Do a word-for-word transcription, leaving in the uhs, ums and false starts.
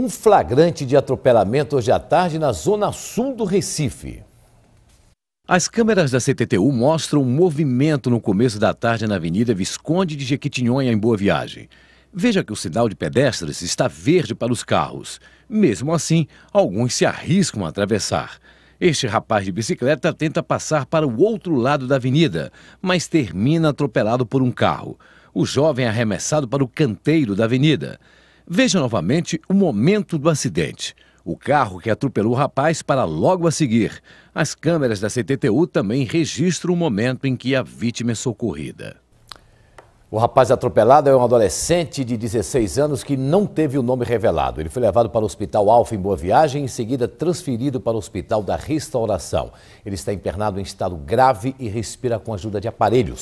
Um flagrante de atropelamento hoje à tarde na zona sul do Recife. As câmeras da C T T U mostram um movimento no começo da tarde na Avenida Visconde de Jequitinhonha, em Boa Viagem. Veja que o sinal de pedestres está verde para os carros. Mesmo assim, alguns se arriscam a atravessar. Este rapaz de bicicleta tenta passar para o outro lado da avenida, mas termina atropelado por um carro. O jovem é arremessado para o canteiro da avenida. Veja novamente o momento do acidente. O carro que atropelou o rapaz para logo a seguir. As câmeras da C T T U também registram o momento em que a vítima é socorrida. O rapaz atropelado é um adolescente de dezesseis anos que não teve o nome revelado. Ele foi levado para o Hospital Alfa em Boa Viagem e em seguida transferido para o Hospital da Restauração. Ele está internado em estado grave e respira com a ajuda de aparelhos.